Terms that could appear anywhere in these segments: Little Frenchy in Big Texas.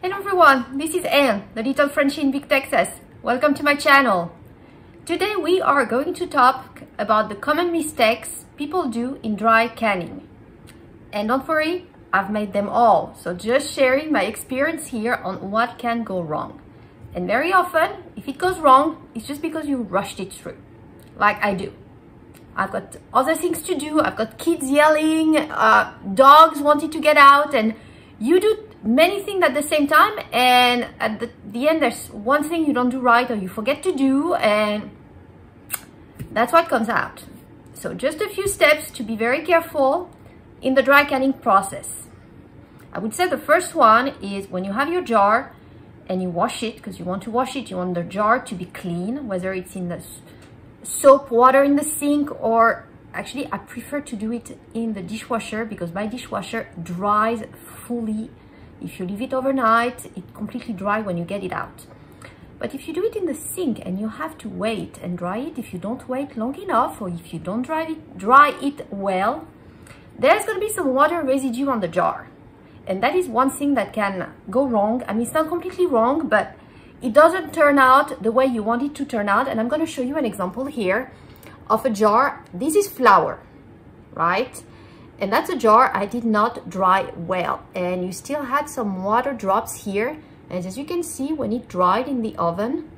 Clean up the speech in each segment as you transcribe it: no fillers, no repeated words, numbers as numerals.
Hello everyone, this is Anne, the Little Frenchy in Big Texas. Welcome to my channel. Today we are going to talk about the common mistakes people do in dry canning. And don't worry, I've made them all, so just sharing my experience here on what can go wrong. And very often, if it goes wrong, it's just because you rushed it through, like I do. I've got other things to do, I've got kids yelling, dogs wanting to get out, and you do many things at the same time, and at the end there's one thing you don't do right or you forget to do, and that's what comes out. So just a few steps to be very careful in the dry canning process. I would say the first one is when you have your jar and you wash it, because you want to wash it, you want the jar to be clean, whether it's in the soap water in the sink, or actually I prefer to do it in the dishwasher, because my dishwasher dries fully. If you leave it overnight, it completely dry when you get it out. But if you do it in the sink and you have to wait and dry it, if you don't wait long enough, or if you don't dry it well, there's going to be some water residue on the jar, and that is one thing that can go wrong. I mean, it's not completely wrong, but it doesn't turn out the way you want it to turn out. And I'm going to show you an example here of a jar. This is flour, right? And that's a jar I did not dry well, and you still had some water drops here. And as you can see, when it dried in the oven,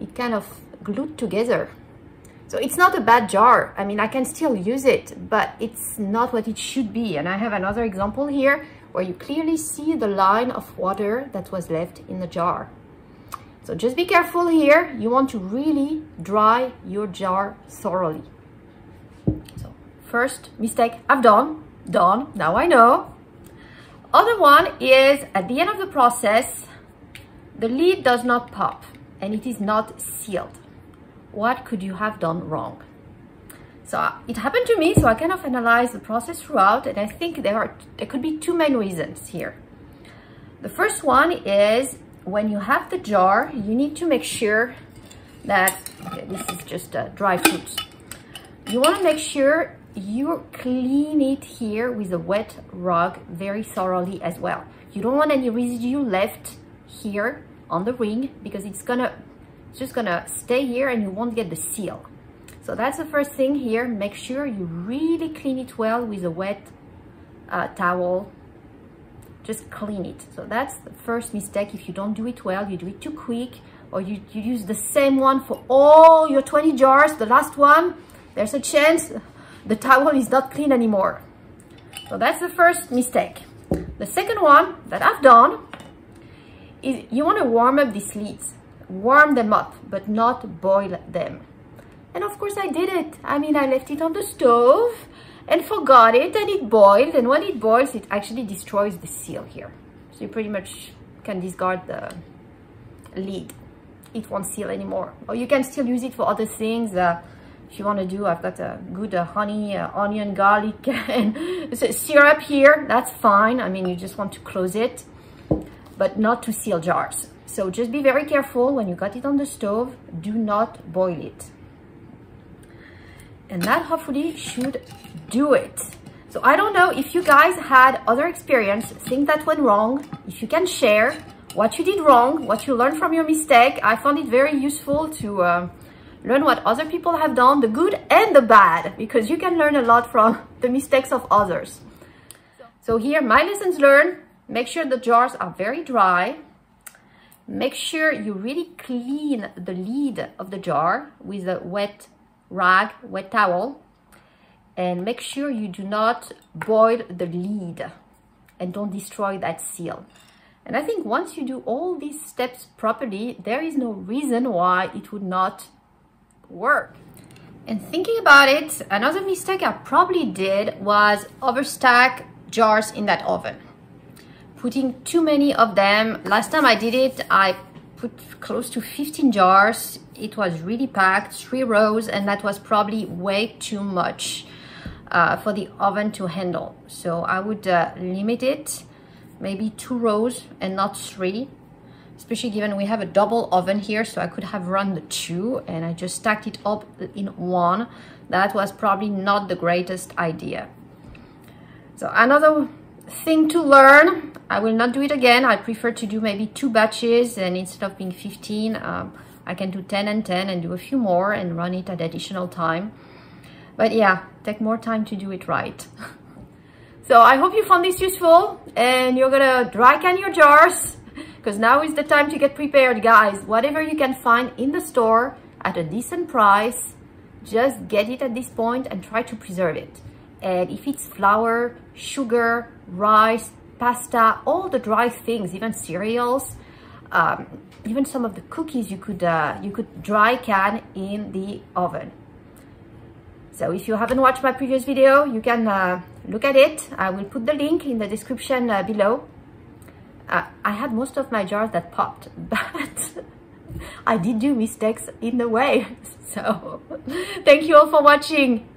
it kind of glued together. So it's not a bad jar. I mean, I can still use it, but it's not what it should be. And I have another example here where you clearly see the line of water that was left in the jar. So just be careful here. You want to really dry your jar thoroughly. So first mistake I've done, now I know. Other one is at the end of the process, the lid does not pop and it is not sealed. What could you have done wrong? So it happened to me, so I kind of analyzed the process throughout, and I think there could be two main reasons here. The first one is when you have the jar, you need to make sure that, okay, this is just dry fruits. You want to make sure you clean it here with a wet rag very thoroughly as well. You don't want any residue left here on the ring, because it's just gonna stay here and you won't get the seal. So that's the first thing here. Make sure you really clean it well with a wet towel. Just clean it. So that's the first mistake. If you don't do it well, you do it too quick, or you use the same one for all your 20 jars, the last one, there's a chance the towel is not clean anymore. So that's the first mistake. The second one that I've done is you want to warm up these lids. Warm them up, but not boil them. And of course I did it. I mean, I left it on the stove and forgot it, and it boiled, and when it boils, it actually destroys the seal here. So you pretty much can discard the lid. It won't seal anymore. Or you can still use it for other things. If you want to do, I've got a good honey, onion, garlic, and syrup here. That's fine. I mean, you just want to close it, but not to seal jars. So just be very careful when you got it on the stove, do not boil it. And that hopefully should do it. So I don't know if you guys had other experience, things that went wrong. If you can share what you did wrong, what you learned from your mistake. I found it very useful to learn what other people have done, the good and the bad, because you can learn a lot from the mistakes of others. So here, my lessons learned. Make sure the jars are very dry. Make sure you really clean the lid of the jar with a wet rag, wet towel, and make sure you do not boil the lid and don't destroy that seal. And I think once you do all these steps properly, there is no reason why it would not work. And thinking about it, another mistake I probably did was overstack jars in that oven. Putting too many of them. Last time I did it, I put close to 15 jars. It was really packed, 3 rows, and that was probably way too much for the oven to handle. So I would limit it, maybe 2 rows and not 3, especially given we have a double oven here, so I could have run the 2 and I just stacked it up in 1. That was probably not the greatest idea. So another thing to learn. I will not do it again. I prefer to do maybe 2 batches, and instead of being 15, I can do 10 and 10 and do a few more and run it at additional time. But yeah, take more time to do it right. So I hope you found this useful, and you're gonna dry can your jars, because now is the time to get prepared, guys. Whatever you can find in the store at a decent price, just get it at this point and try to preserve it. And if it's flour, sugar, rice, pasta, all the dry things, even cereals, even some of the cookies, you could dry can in the oven. So if you haven't watched my previous video, you can look at it. I will put the link in the description below. I had most of my jars that popped, but I did do mistakes in the way. So thank you all for watching.